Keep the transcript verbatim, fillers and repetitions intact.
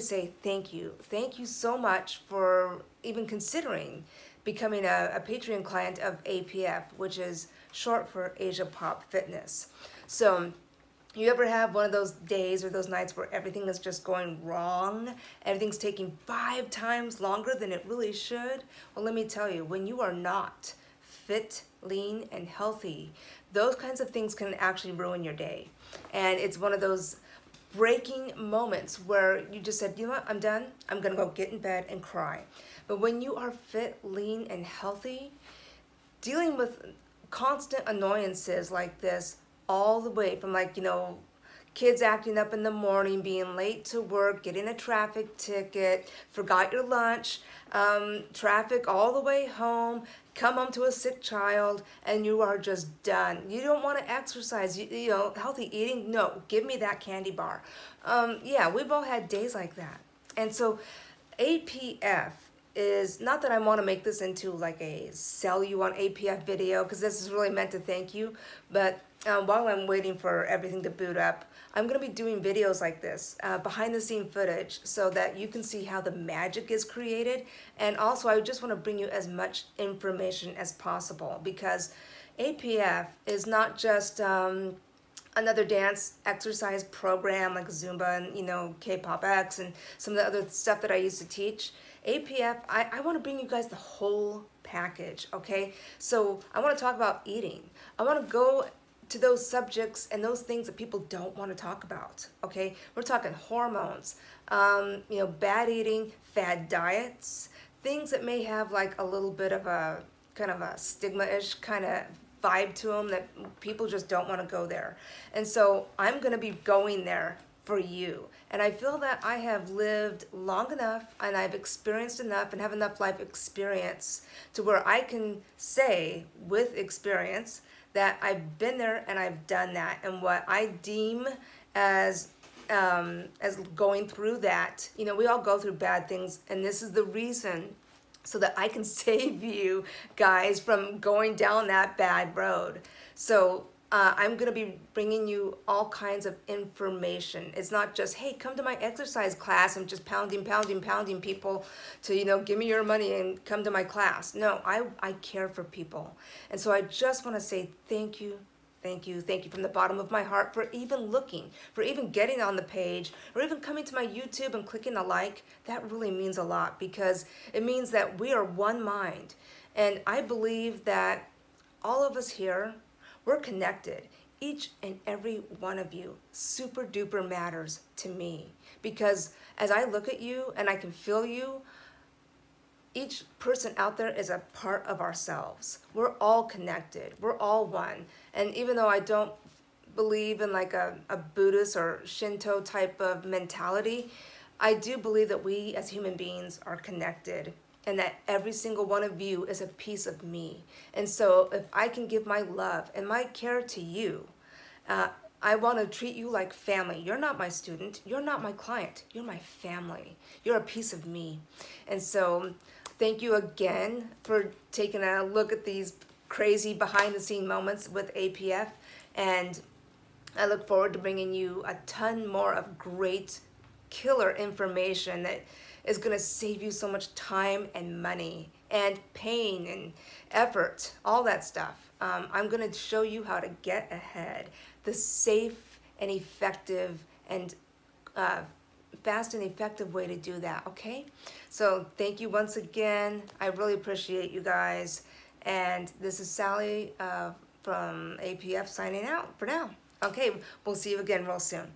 simply say thank you. Thank you so much for even considering becoming a, a Patreon client of A P F, which is short for Asia Pop Fitness. So you ever have one of those days or those nights where everything is just going wrong? Everything's taking five times longer than it really should? Well, let me tell you, when you are not fit, lean, and healthy, those kinds of things can actually ruin your day. And it's one of those breaking moments where you just said, you know what, I'm done. I'm gonna go get in bed and cry. But when you are fit, lean, and healthy, dealing with constant annoyances like this all the way from, like, you know, kids acting up in the morning, being late to work, getting a traffic ticket, forgot your lunch, um, traffic all the way home, come home to a sick child, and you are just done. You don't want to exercise, you, you know, healthy eating, no, give me that candy bar. Um, yeah, we've all had days like that. And so A P F is, not that I want to make this into like a sell you on A P F video, because this is really meant to thank you, but Um, while I'm waiting for everything to boot up, I'm going to be doing videos like this, uh, behind the scene footage, so that you can see how the magic is created. And also, I just want to bring you as much information as possible, because A P F is not just um, another dance exercise program like Zumba and, you know, K-pop X and some of the other stuff that I used to teach. A P F, I, I want to bring you guys the whole package, okay? So I want to talk about eating. I want to go to those subjects and those things that people don't want to talk about, okay? We're talking hormones, um, you know, bad eating, fad diets, things that may have like a little bit of a kind of a stigma-ish kind of vibe to them that people just don't want to go there. And so I'm going to be going there for you. And I feel that I have lived long enough and I've experienced enough and have enough life experience to where I can say with experience that I've been there and I've done that, and what I deem as um, as going through that, you know, we all go through bad things, and this is the reason, so that I can save you guys from going down that bad road. So uh, I'm gonna be bringing you all kinds of information. It's not just, hey, come to my exercise class, I'm just pounding, pounding, pounding people to, you know, give me your money and come to my class. No, I, I care for people. And so I just wanna say thank you, thank you, thank you from the bottom of my heart for even looking, for even getting on the page, or even coming to my YouTube and clicking a like. That really means a lot, because it means that we are one mind. And I believe that all of us here, we're connected. Each and every one of you super duper matters to me, because as I look at you and I can feel you, each person out there is a part of ourselves. We're all connected. We're all one. And even though I don't believe in like a, a Buddhist or Shinto type of mentality, I do believe that we as human beings are connected, and that every single one of you is a piece of me. And so if I can give my love and my care to you, uh, I want to treat you like family. You're not my student. You're not my client. You're my family. You're a piece of me. And so thank you again for taking a look at these crazy behind the scene moments with A P F. And I look forward to bringing you a ton more of great killer information that is gonna save you so much time and money and pain and effort, all that stuff. Um, I'm gonna show you how to get ahead the safe and effective and uh, fast and effective way to do that, okay? So thank you once again. I really appreciate you guys. And this is Sally uh, from A P F signing out for now. Okay, we'll see you again real soon.